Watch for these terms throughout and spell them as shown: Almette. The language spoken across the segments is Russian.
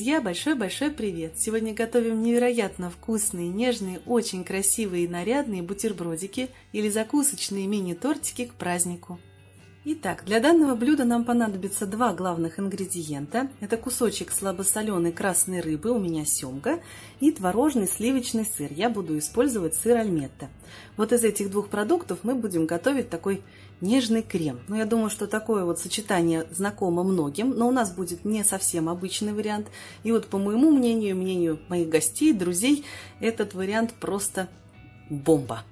Друзья, большой-большой привет! Сегодня готовим невероятно вкусные, нежные, очень красивые и нарядные бутербродики или закусочные мини-тортики к празднику. Итак, для данного блюда нам понадобится два главных ингредиента. Это кусочек слабосоленой красной рыбы, у меня семга, и творожный сливочный сыр. Я буду использовать сыр Альметте. Вот из этих двух продуктов мы будем готовить такой нежный крем. Но я думаю, что такое вот сочетание знакомо многим, но у нас будет не совсем обычный вариант. И вот по моему мнению, мнению моих гостей, друзей, этот вариант просто бомба.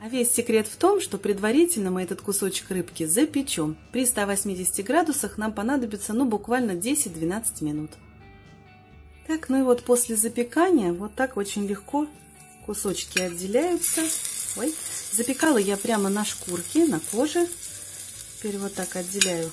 А весь секрет в том, что предварительно мы этот кусочек рыбки запечем. При 180 градусах нам понадобится буквально 10-12 минут. Так, ну и вот после запекания вот так очень легко кусочки отделяются. Ой, запекала я прямо на шкурке, на коже. Теперь вот так отделяю .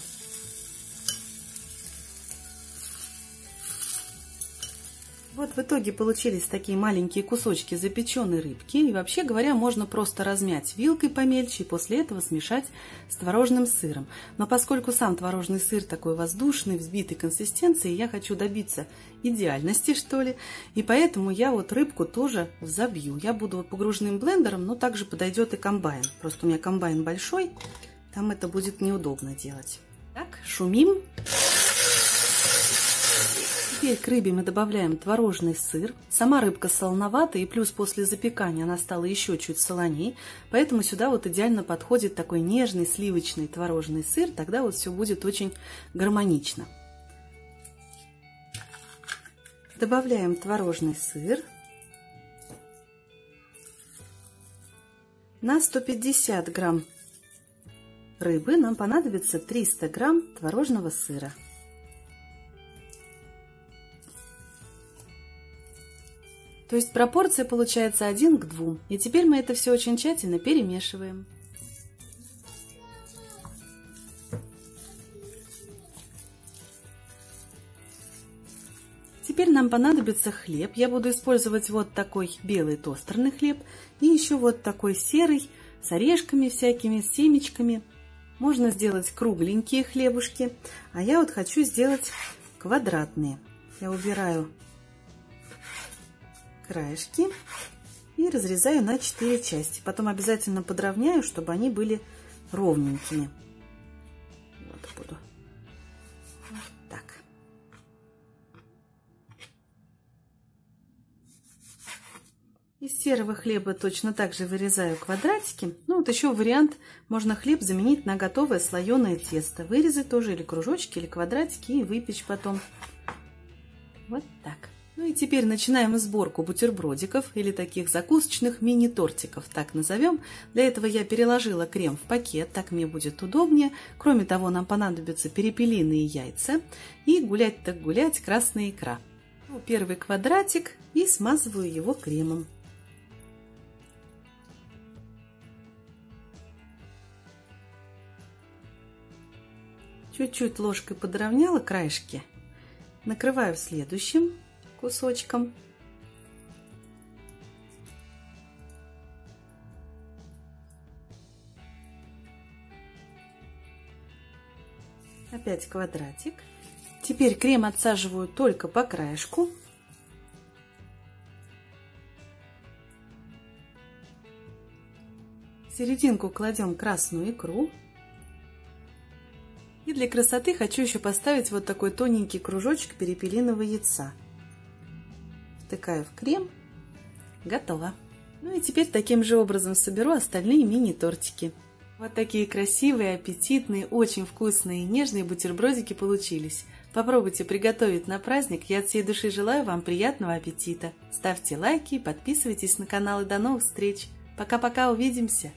Вот в итоге получились такие маленькие кусочки запеченной рыбки. И вообще говоря, можно просто размять вилкой помельче и после этого смешать с творожным сыром. Но поскольку сам творожный сыр такой воздушный, взбитой консистенции, я хочу добиться идеальности, что ли. И поэтому я вот рыбку тоже взобью. Я буду погружным блендером, но также подойдет и комбайн. Просто у меня комбайн большой, там это будет неудобно делать. Так, шумим. Теперь к рыбе мы добавляем творожный сыр. Сама рыбка солоноватая, и плюс после запекания она стала еще чуть солоней, поэтому сюда вот идеально подходит такой нежный сливочный творожный сыр, тогда вот все будет очень гармонично. Добавляем творожный сыр. На 150 грамм рыбы нам понадобится 300 грамм творожного сыра. То есть пропорция получается 1 к 2. И теперь мы это все очень тщательно перемешиваем. Теперь нам понадобится хлеб. Я буду использовать вот такой белый тостерный хлеб и еще вот такой серый с орешками всякими, с семечками. Можно сделать кругленькие хлебушки, а я вот хочу сделать квадратные. Я убираю краешки и разрезаю на 4 части. Потом обязательно подровняю, чтобы они были ровненькими. Вот буду. Вот так. Из серого хлеба точно так же вырезаю квадратики. Ну вот еще вариант, можно хлеб заменить на готовое слоеное тесто. Вырезать тоже или кружочки, или квадратики и выпечь потом. Вот так. Ну и теперь начинаем сборку бутербродиков или таких закусочных мини-тортиков, так назовем. Для этого я переложила крем в пакет, так мне будет удобнее. Кроме того, нам понадобятся перепелиные яйца и гулять так гулять красная икра. Ну, первый квадратик и смазываю его кремом. Чуть-чуть ложкой подровняла краешки, накрываю следующим кусочком. Опять квадратик. Теперь крем отсаживаю только по краешку. В серединку кладем красную икру. И для красоты хочу еще поставить вот такой тоненький кружочек перепелиного яйца. Втыкаю в крем. Готово. Ну и теперь таким же образом соберу остальные мини-тортики. Вот такие красивые, аппетитные, очень вкусные и нежные бутербродики получились. Попробуйте приготовить на праздник. Я от всей души желаю вам приятного аппетита. Ставьте лайки, подписывайтесь на канал и до новых встреч. Пока-пока, увидимся!